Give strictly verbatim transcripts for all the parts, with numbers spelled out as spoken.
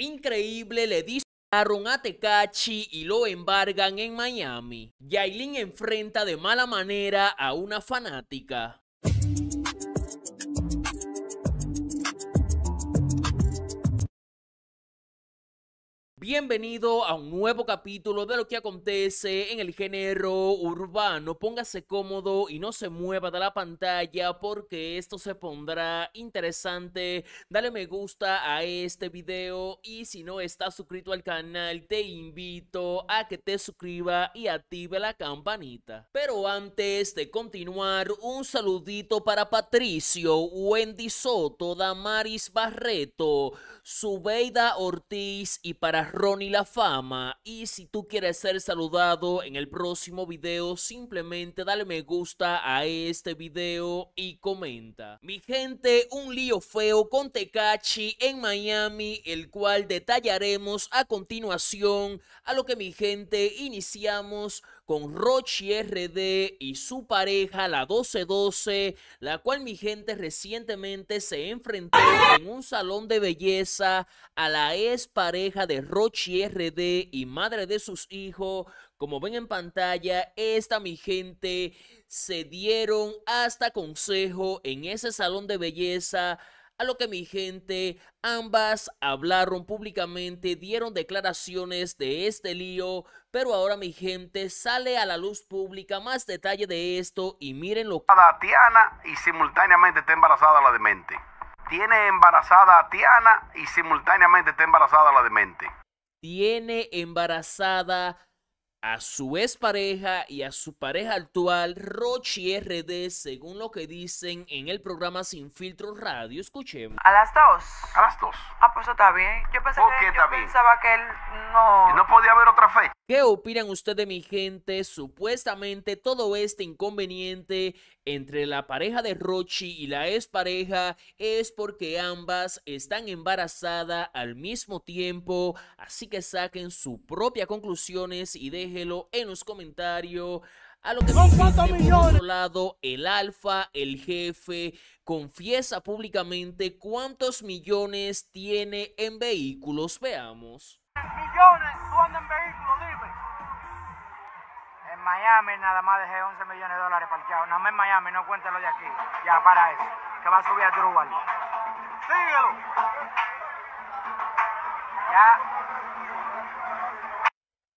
Increíble, le dispararon a Tekashi y lo embargan en Miami. Yailin enfrenta de mala manera a una fanática. Bienvenido a un nuevo capítulo de lo que acontece en el género urbano. Póngase cómodo y no se mueva de la pantalla porque esto se pondrá interesante. Dale me gusta a este video y si no estás suscrito al canal te invito a que te suscribas y active la campanita. Pero antes de continuar, un saludito para Patricio, Wendy Soto, Damaris Barreto, Subeida Ortiz y para Ronny la fama. Y si tú quieres ser saludado en el próximo video, simplemente dale me gusta a este video y comenta. Mi gente, un lío feo con Tekashi en Miami, el cual detallaremos a continuación, a lo que mi gente iniciamos con Rochy R D y su pareja la doce doce, la cual mi gente recientemente se enfrentó en un salón de belleza a la ex pareja de Rochy R D y madre de sus hijos. Como ven en pantalla, esta mi gente se dieron hasta consejo en ese salón de belleza, a lo que mi gente ambas hablaron públicamente, dieron declaraciones de este lío, pero ahora mi gente sale a la luz pública más detalle de esto y miren lo que... A Tiana y simultáneamente está embarazada la demente. Tiene embarazada a Tiana y simultáneamente está embarazada la demente. Tiene embarazada a su expareja y a su pareja actual, Rochy R D, según lo que dicen en el programa Sin Filtros Radio. Escuchemos. ¿A las dos? A las dos. Ah, pues está bien. Yo, pensé que, yo bien? pensaba que él no... no podía haber otra fecha. ¿Qué opinan ustedes, mi gente? Supuestamente todo este inconveniente entre la pareja de Rochy y la expareja es porque ambas están embarazadas al mismo tiempo, así que saquen sus propias conclusiones y déjelo en los comentarios. A lo que me dice, por otro lado, El Alfa, El Jefe, confiesa públicamente cuántos millones tiene en vehículos. Veamos. Millones, tú andas en vehículos, dime. En Miami nada más dejé once millones de dólares parqueados. Nada más en Miami, no cuéntelo de aquí. Ya, para eso, que va a subir a Drubal. Síguelo. Ya.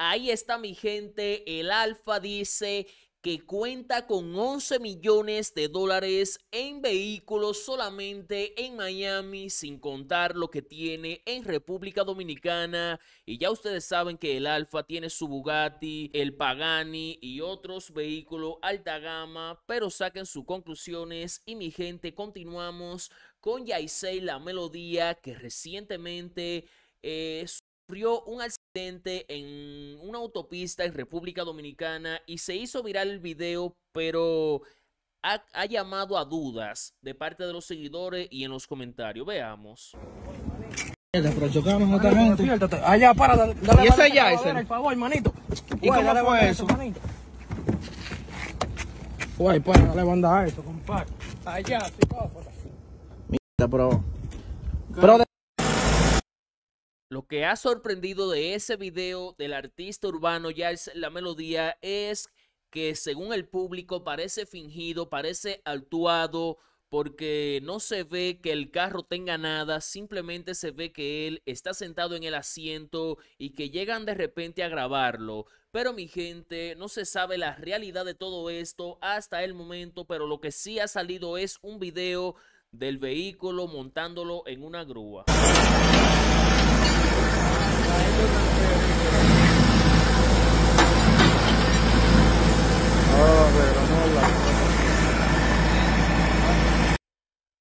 Ahí está mi gente, El Alfa dice que cuenta con once millones de dólares en vehículos solamente en Miami, sin contar lo que tiene en República Dominicana. Y ya ustedes saben que El Alfa tiene su Bugatti, el Pagani y otros vehículos alta gama, pero saquen sus conclusiones. Y mi gente, continuamos con Yailin, la melodía que recientemente eh, sufrió un accidente en una autopista en República Dominicana y se hizo viral el video, pero ha, ha llamado a dudas de parte de los seguidores y en los comentarios. Veamos. Pero chocamos justamente. Allá, para, dale, dale, ¿y ese ya ese? Por favor, manito. ¿Y cómo fue eso? Güey, pues, dale banda a esto, compadre. Allá, psicópata. Mierda, bro. Bro, lo que ha sorprendido de ese video del artista urbano Yailin la melodía es que según el público parece fingido, parece actuado, porque no se ve que el carro tenga nada, simplemente se ve que él está sentado en el asiento y que llegan de repente a grabarlo. Pero mi gente, no se sabe la realidad de todo esto hasta el momento, pero lo que sí ha salido es un video del vehículo montándolo en una grúa.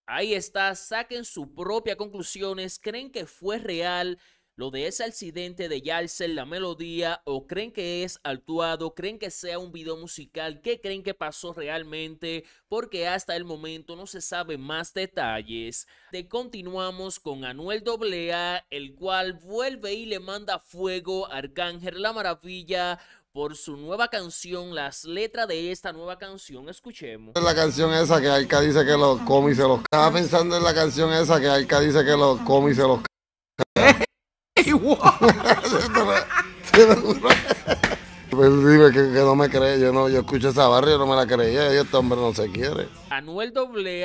Ahí está, saquen sus propias conclusiones. ¿Creen que fue real lo de ese accidente de Yailin la melodía o creen que es actuado? ¿Creen que sea un video musical? ¿Qué creen que pasó realmente? Porque hasta el momento no se sabe más detalles. De continuamos con Anuel doble A, el cual vuelve y le manda fuego a Arcángel la Maravilla por su nueva canción, las letras de esta nueva canción. Escuchemos. La canción esa que Alca dice que los come y se los caga. Estaba pensando en la canción esa que Alca dice que los come y se los caga. antiguo. Pues dime que, que no me cree, yo no, yo escucho esa barra, yo no me la creía, y este hombre no se quiere. Anuel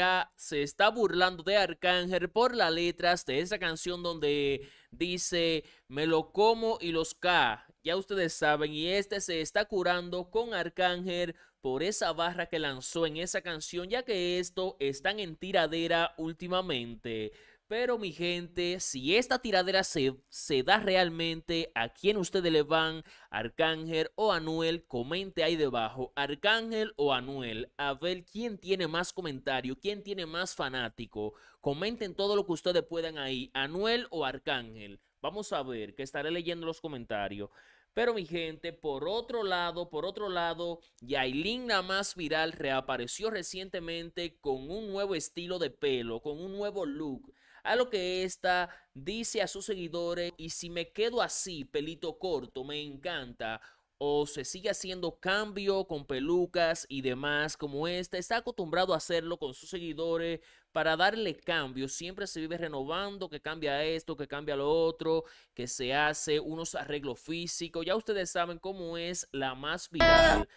A A se está burlando de Arcángel por las letras de esa canción donde dice me lo como y los K. Ya ustedes saben, y este se está curando con Arcángel por esa barra que lanzó en esa canción, ya que esto están en tiradera últimamente. Pero mi gente, si esta tiradera se, se da realmente, ¿a quién ustedes le van? ¿Arcángel o Anuel? Comente ahí debajo, ¿Arcángel o Anuel? A ver quién tiene más comentario, quién tiene más fanático. Comenten todo lo que ustedes puedan ahí, ¿Anuel o Arcángel? Vamos a ver, que estaré leyendo los comentarios. Pero mi gente, por otro lado, por otro lado, Yailin la más viral reapareció recientemente con un nuevo estilo de pelo, con un nuevo look. A lo que esta dice a sus seguidores, y si me quedo así, pelito corto, me encanta. O se sigue haciendo cambio con pelucas y demás como esta. Está acostumbrado a hacerlo con sus seguidores para darle cambio. Siempre se vive renovando, que cambia esto, que cambia lo otro, que se hace unos arreglos físicos. Ya ustedes saben cómo es la más viral.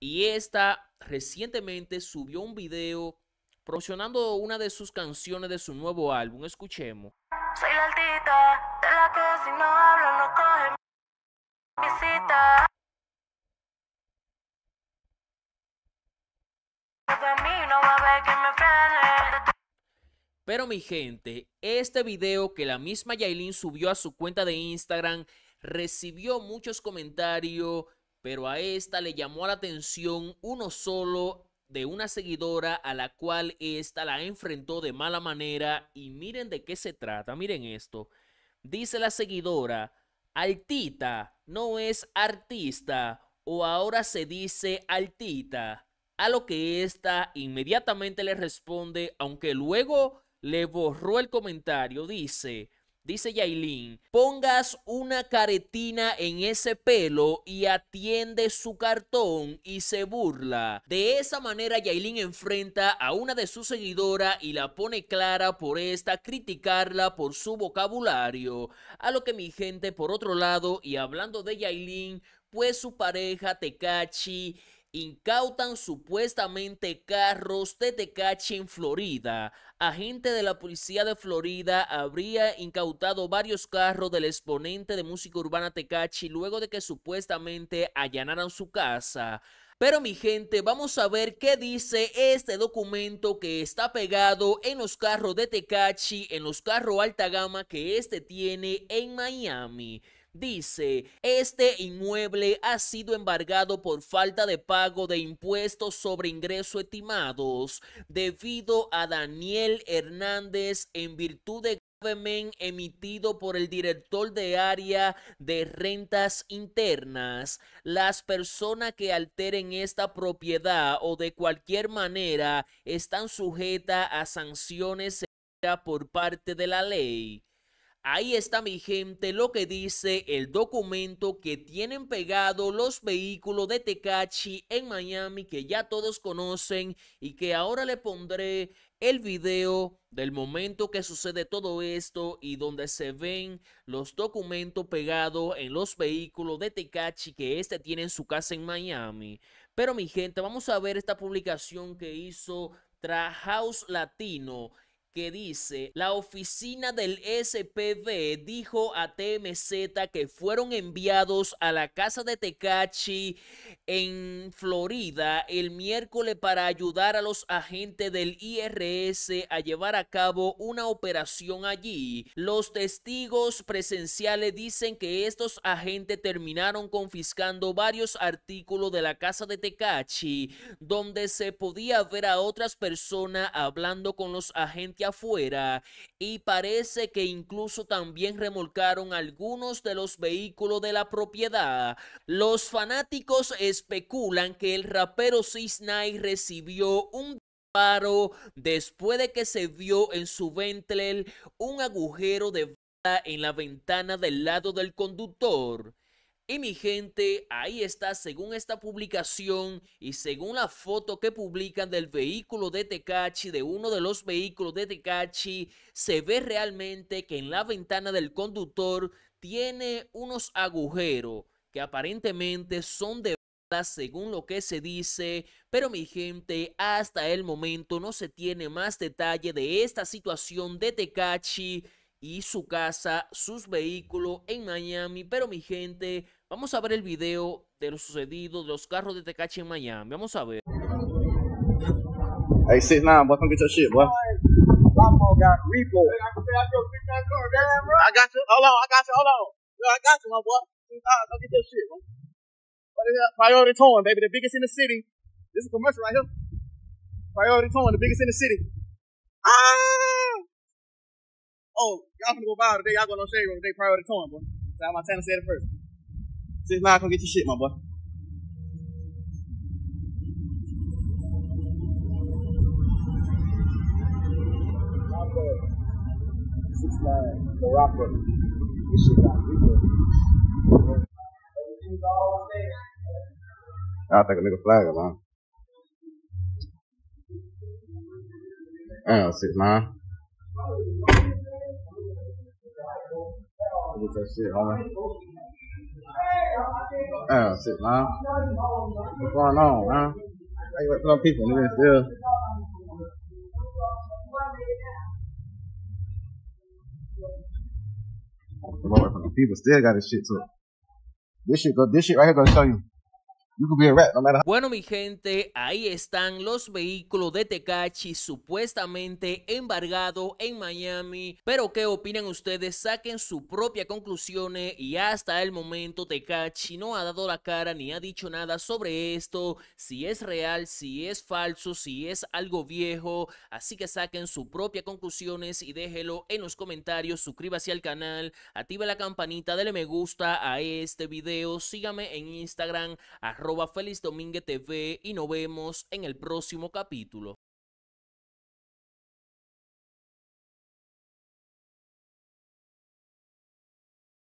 Y esta recientemente subió un video promocionando una de sus canciones de su nuevo álbum. Escuchemos. Soy la altita, de la que si no hablo no cogen visita. Pero mi gente, este video que la misma Yailin subió a su cuenta de Instagram recibió muchos comentarios, pero a esta le llamó la atención uno solo de una seguidora a la cual esta la enfrentó de mala manera, y miren de qué se trata, miren esto. Dice la seguidora, altita no es artista, o ahora se dice altita. A lo que esta inmediatamente le responde, aunque luego le borró el comentario. Dice, dice Yailin, pongas una caretina en ese pelo y atiende su cartón, y se burla. De esa manera Yailin enfrenta a una de sus seguidoras y la pone clara por esta, criticarla por su vocabulario. A lo que mi gente, por otro lado, y hablando de Yailin, pues su pareja Tekashi incautan supuestamente carros de Tekashi en Florida. Agente de la policía de Florida habría incautado varios carros del exponente de música urbana Tekashi luego de que supuestamente allanaran su casa. Pero mi gente, vamos a ver qué dice este documento que está pegado en los carros de Tekashi, en los carros alta gama que este tiene en Miami. Dice, este inmueble ha sido embargado por falta de pago de impuestos sobre ingresos estimados debido a Daniel Hernández en virtud de gravamen emitido por el director de área de rentas internas. Las personas que alteren esta propiedad o de cualquier manera están sujetas a sanciones por parte de la ley. Ahí está mi gente lo que dice el documento que tienen pegado los vehículos de Tekashi en Miami, que ya todos conocen, y que ahora le pondré el video del momento que sucede todo esto y donde se ven los documentos pegados en los vehículos de Tekashi que este tiene en su casa en Miami. Pero mi gente, vamos a ver esta publicación que hizo Tra House Latino, que dice, la oficina del S P B dijo a T M Z que fueron enviados a la casa de Tekashi en Florida el miércoles para ayudar a los agentes del I R S a llevar a cabo una operación allí. Los testigos presenciales dicen que estos agentes terminaron confiscando varios artículos de la casa de Tekashi, donde se podía ver a otras personas hablando con los agentes afuera, y parece que incluso también remolcaron algunos de los vehículos de la propiedad. Los fanáticos especulan que el rapero seis nueve recibió un disparo después de que se vio en su Bentley un agujero de bala en la ventana del lado del conductor. Y mi gente, ahí está, según esta publicación y según la foto que publican del vehículo de Tekashi, de uno de los vehículos de Tekashi, se ve realmente que en la ventana del conductor tiene unos agujeros que aparentemente son de balas según lo que se dice, pero mi gente, hasta el momento no se tiene más detalle de esta situación de Tekashi y su casa, sus vehículos en Miami. Pero mi gente, vamos a ver el video de lo sucedido de los carros de Tekashi en Miami. Vamos a ver. Hey, sit down, boy. Come get your shit, boy. Lamo got repo. I got you. Hold on. I got you. Hold on. Yo, I got you, my boy. Go get your shit, boy. What is that? Priority Towing, baby. The biggest in the city. This is a commercial right here. Priority Towing, the biggest in the city. Ah! Oh, y'all gonna go by today. Y'all gonna no shade room today. Priority Towing, boy. That's how my Montana said it first. Sit down. Come get your shit, my boy. I think a nigga flag him, man. I don't see, man. Look at that shit, homie. I don't see, man. What's going on, man? I ain't working on people, nigga, still. People still got this shit too. This shit go, this shit right here gonna show you. You could be a rat no matter how. Bueno, mi gente, ahí están los vehículos de Tekashi supuestamente embargados en Miami. Pero ¿qué opinan ustedes? Saquen sus propias conclusiones. Y hasta el momento Tekashi no ha dado la cara ni ha dicho nada sobre esto. Si es real, si es falso, si es algo viejo. Así que saquen sus propias conclusiones y déjelo en los comentarios. Suscríbase al canal, active la campanita, dele me gusta a este video. Sígame en Instagram, arroba Felix Dominguez tv, y nos vemos en el próximo capítulo.